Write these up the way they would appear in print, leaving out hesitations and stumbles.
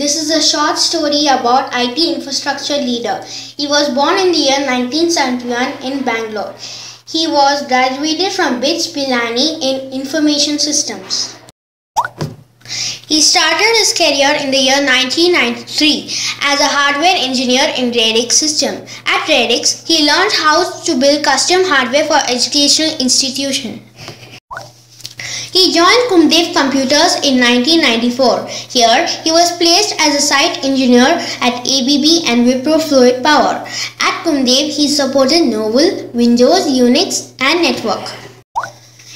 This is a short story about IT infrastructure leader. He was born in the year 1971 in Bangalore. He was graduated from BITS Pilani in Information Systems. He started his career in the year 1993 as a hardware engineer in Radix System. At Radix, he learned how to build custom hardware for educational institutions. He joined Kumdev Computers in 1994. Here, he was placed as a site engineer at ABB and Wipro Fluid Power. At Kumdev, he supported Novell, Windows, Unix and Network.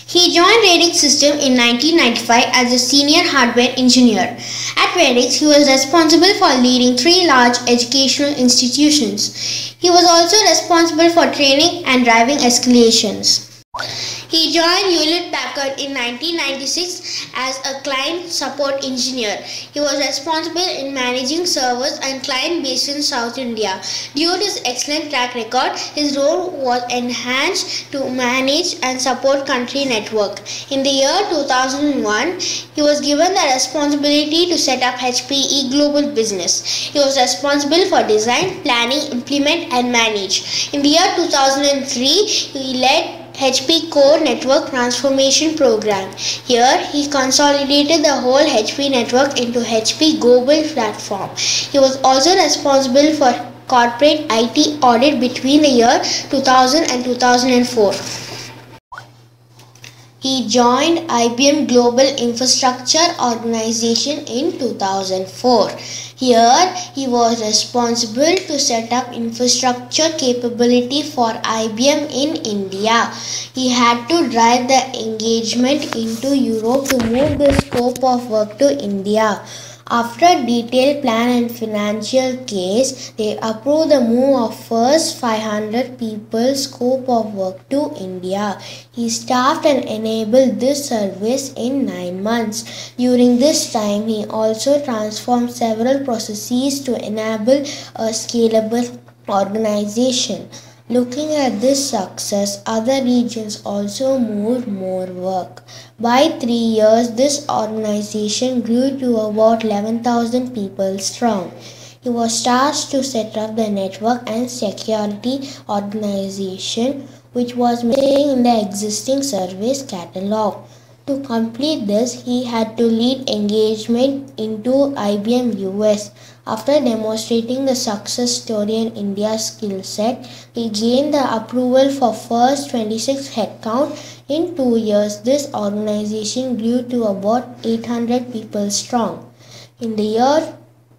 He joined Radix System in 1995 as a senior hardware engineer. At Radix, he was responsible for leading 3 large educational institutions. He was also responsible for training and driving escalations. He joined Hewlett Packard in 1996 as a client support engineer. He was responsible in managing servers and client based in South India. Due to his excellent track record, his role was enhanced to manage and support country network. In the year 2001, he was given the responsibility to set up HPE Global Business. He was responsible for design, planning, implement and manage. In the year 2003, he led HP Core Network Transformation Program. Here, he consolidated the whole HP network into HP Global Platform. He was also responsible for corporate IT audit between the year 2000 and 2004. He joined IBM Global Infrastructure Organization in 2004. Here, he was responsible to set up infrastructure capability for IBM in India. He had to drive the engagement into Europe to move the scope of work to India. After a detailed plan and financial case, they approved the move of first 500 people scope of work to India. He staffed and enabled this service in 9 months. During this time, he also transformed several processes to enable a scalable organization. Looking at this success, other regions also moved more work. By 3 years, this organization grew to about 11,000 people strong. He was tasked to set up the network and security organization, which was missing in the existing service catalog. To complete this, he had to lead engagement into IBM US. After demonstrating the success story in India's skill set, he gained the approval for first 26 headcount. In 2 years, this organization grew to about 800 people strong. In the year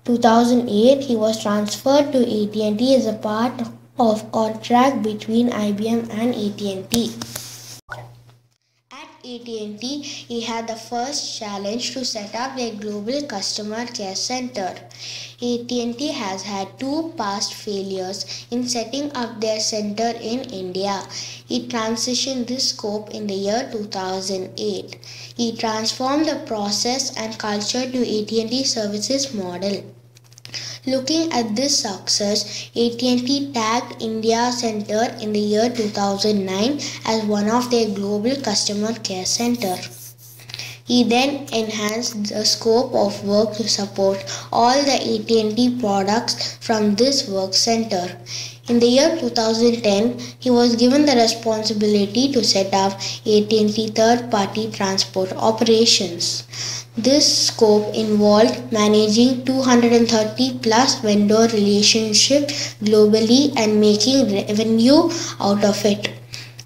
2008, he was transferred to AT&T as a part of contract between IBM and AT&T. AT&T, he had the first challenge to set up their global customer care center. AT&T has had 2 past failures in setting up their center in India. He transitioned this scope in the year 2008. He transformed the process and culture to AT&T services model. Looking at this success, AT&T tagged India Center in the year 2009 as one of their global customer care center. He then enhanced the scope of work to support all the AT&T products from this work center. In the year 2010, he was given the responsibility to set up AT&T third-party transport operations. This scope involved managing 230 plus vendor relationships globally and making revenue out of it.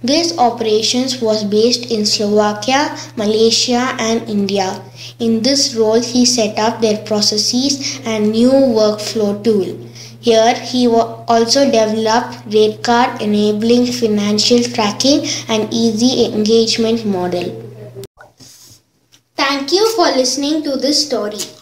This operations was based in Slovakia, Malaysia and India. In this role, he set up their processes and new workflow tool. Here, he also developed rate card enabling financial tracking and easy engagement model. Thank you for listening to this story.